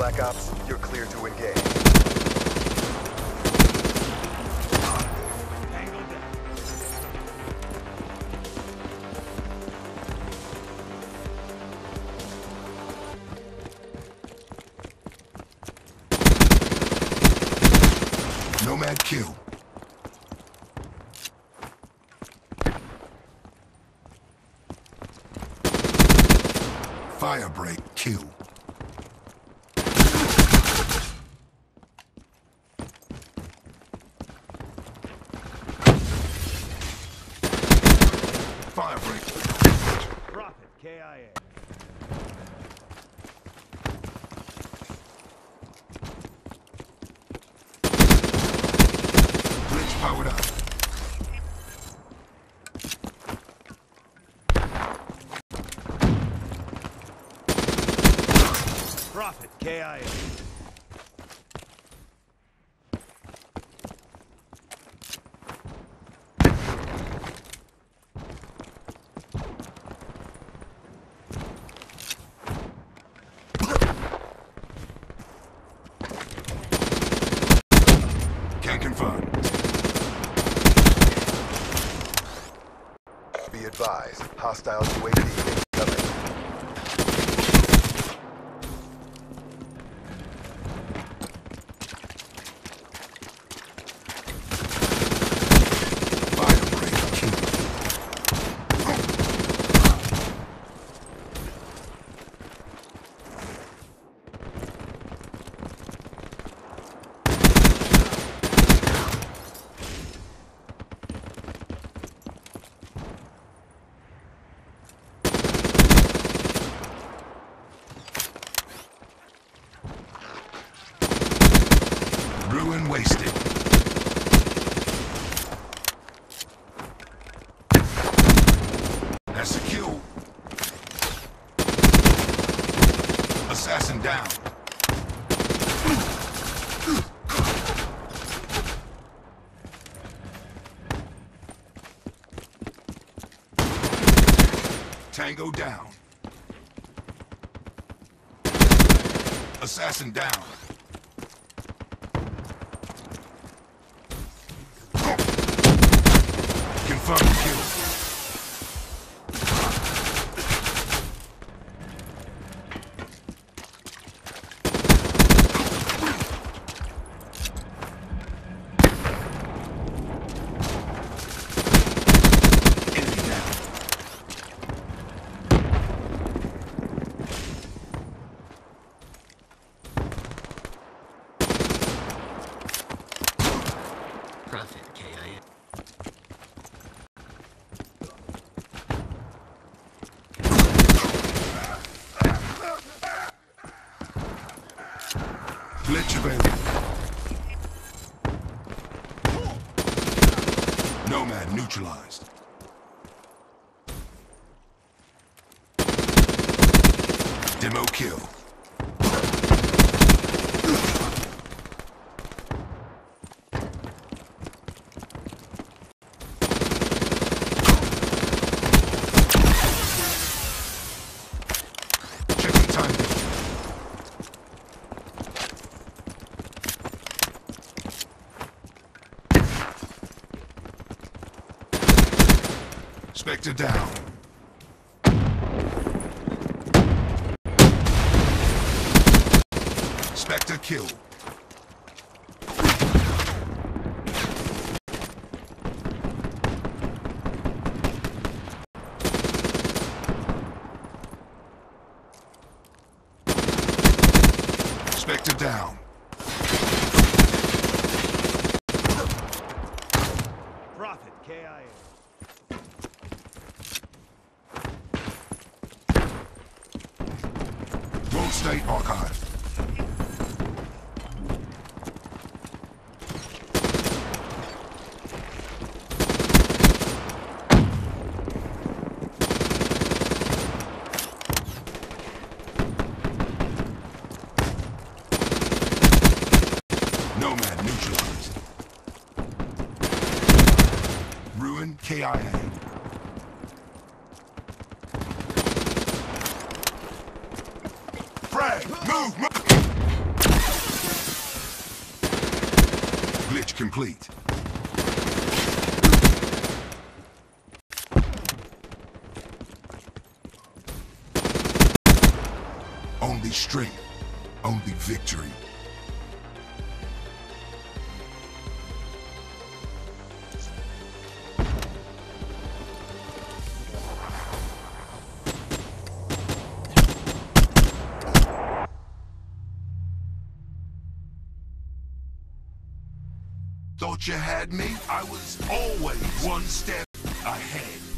Black Ops, you're clear to engage. Nomad kill. Fire break kill. Fire break. Profit KIA. Powered up. Profit KIA. Can't confirm. Be advised, hostile UAV incoming. Fire break and wasted. That's a kill. Assassin down. Tango down. Assassin down. Confirmed kill. Enemy down. Profit KIA. Glitch available. Nomad neutralized. Demo kill. Spectre down. Spectre kill. Spectre down. Profit KIA. State Archive. Nomad neutralized. Ruin KIA. Move! Switch complete. Only strength, only victory. Thought you had me? I was always one step ahead.